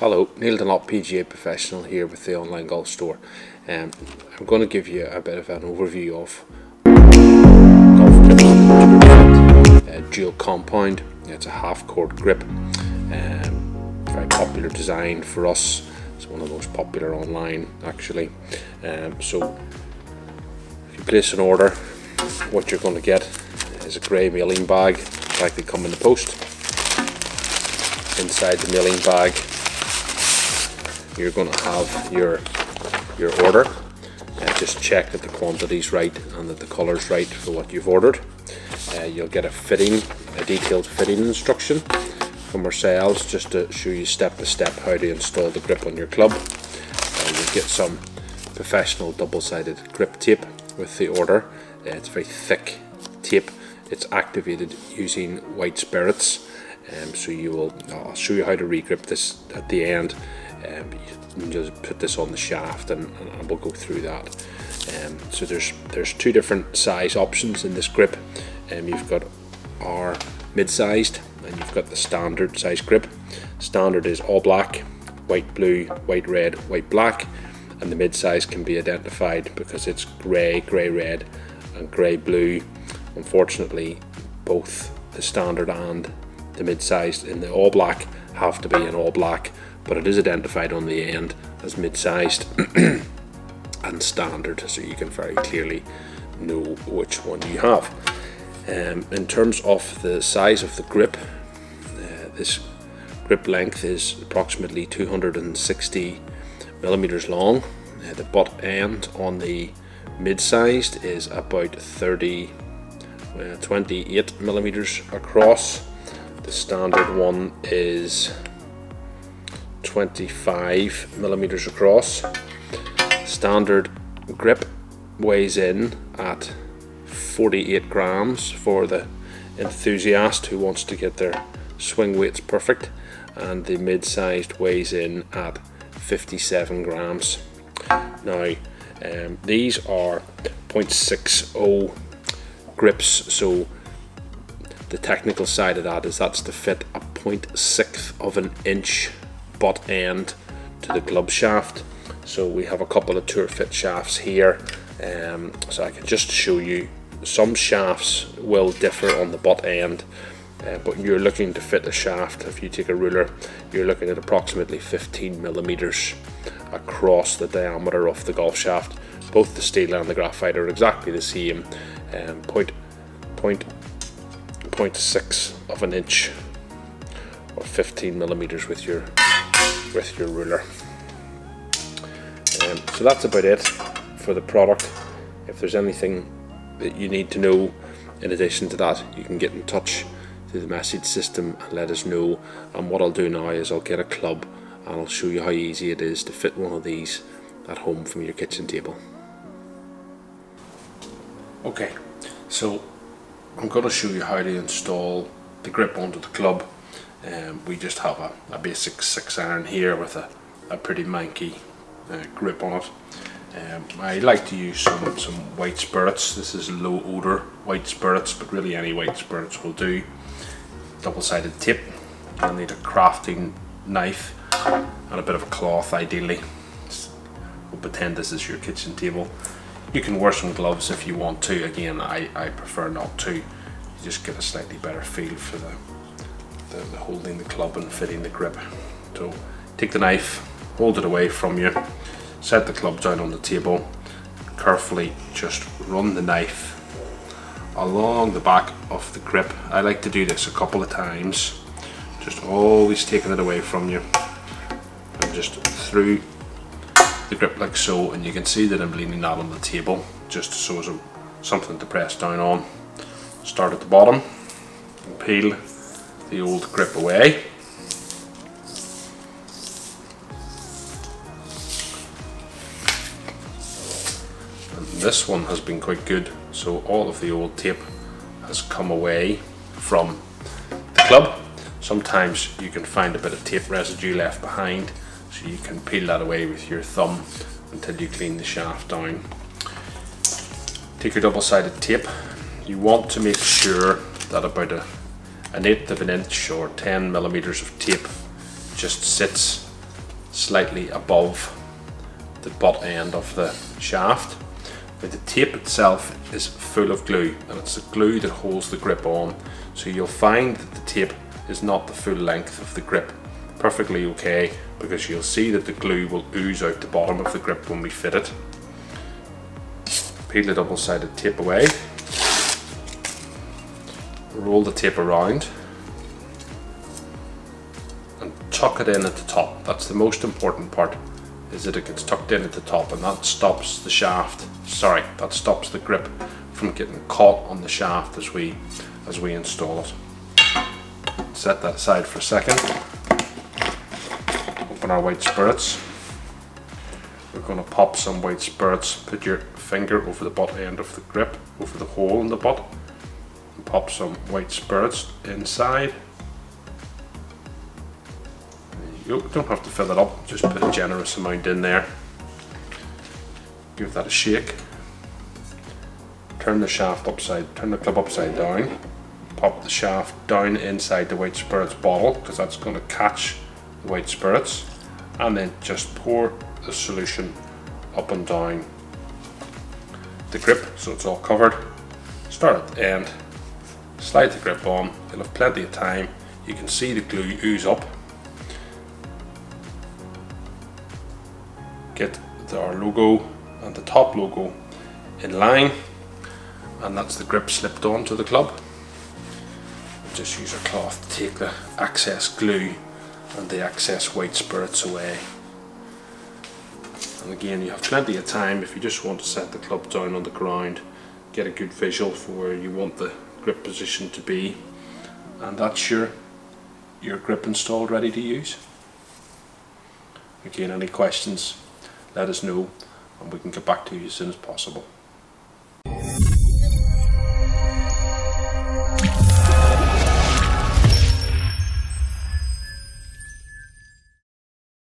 Hello, Neil Dunlop, PGA Professional here with the Online Golf Store. I'm going to give you a bit of an overview of golf grip, dual compound. It's a half chord grip, very popular design for us. It's one of the most popular online actually. So if you place an order, what you're going to get is a grey mailing bag like they come in the post. Inside the mailing bag you're going to have your order. Just check that the quantity's right and that the colour's right for what you've ordered. You'll get a detailed fitting instruction from ourselves just to show you step by step how to install the grip on your club. You'll get some professional double-sided grip tape with the order. It's very thick tape. It's activated using white spirits. So I'll show you how to regrip this at the end. You just put this on the shaft and we'll go through that. So there's two different size options in this grip. You've got our mid-sized and you've got the standard size grip. Standard is all black, white, blue, white, red, white, black, and the mid-size can be identified because it's grey, grey, red and grey, blue. Unfortunately, both the standard and the mid-sized in the all black have to be in all black, but it is identified on the end as mid-sized and standard, so you can very clearly know which one you have. In terms of the size of the grip, this grip length is approximately 260 millimeters long. The butt end on the mid-sized is about 28 millimeters across. The standard one is 25 millimeters across. Standard grip weighs in at 48 grams for the enthusiast who wants to get their swing weights perfect, and the mid-sized weighs in at 57 grams. Now these are 0.60 grips, so the technical side of that is that's to fit a 0.6 of an inch butt end to the club shaft. So we have a couple of tour fit shafts here, so I can just show you some shafts will differ on the butt end, but you're looking to fit a shaft. If you take a ruler, you're looking at approximately 15 millimeters across the diameter of the golf shaft. Both the steel and the graphite are exactly the same, 0.6 of an inch or 15 millimeters with your ruler. So that's about it for the product. If there's anything that you need to know in addition to that, you can get in touch through the message system and let us know. And what I'll do now is I'll get a club and I'll show you how easy it is to fit one of these at home from your kitchen table. Okay, so I'm going to show you how to install the grip onto the club. We just have a basic 6-iron here with a pretty manky grip on it. I like to use some white spirits. This is low odor white spirits, but really any white spirits will do. Double-sided tape. You'll need a crafting knife and a bit of a cloth ideally. We'll pretend this is your kitchen table. You can wear some gloves if you want to. Again, I prefer not to. You just get a slightly better feel for the holding the club and fitting the grip. So take the knife, hold it away from you, set the club down on the table, carefully just run the knife along the back of the grip. I like to do this a couple of times, just always taking it away from you and just through the grip like so, and you can see that I'm leaning that on the table just so as something to press down on. Start at the bottom and peel the old grip away. And this one has been quite good, so all of the old tape has come away from the club. Sometimes you can find a bit of tape residue left behind, so you can peel that away with your thumb until you clean the shaft down. Take your double-sided tape. You want to make sure that about an 1/8 of an inch or 10 millimeters of tape just sits slightly above the butt end of the shaft. But the tape itself is full of glue, and it's the glue that holds the grip on, so you'll find that the tape is not the full length of the grip. Perfectly okay, because you'll see that the glue will ooze out the bottom of the grip when we fit it. Peel the double-sided tape away, roll the tape around, and tuck it in at the top. That's the most important part, is that it gets tucked in at the top, and that stops the shaft, that stops the grip from getting caught on the shaft as we install it. Set that aside for a second. Open our white spirits. We're going to pop some white spirits. Put your finger over the butt end of the grip, over the hole in the butt, and pop some white spirits inside. There you go. Don't have to fill it up, just put a generous amount in there. Give that a shake. Turn the shaft upside, turn the clip upside down. Pop the shaft down inside the white spirits bottle, because that's going to catch the white spirits, and then just pour the solution up and down the grip so it's all covered. Start at the end, slide the grip on, you'll have plenty of time. You can see the glue ooze up. Get our logo and the top logo in line, and that's the grip slipped onto the club. Just use a cloth to take the excess glue and the excess white spirits away. And again, you have plenty of time if you just want to set the club down on the ground, get a good visual for where you want the grip position to be, and that's your grip installed, ready to use. Again, any questions, let us know, and we can get back to you as soon as possible.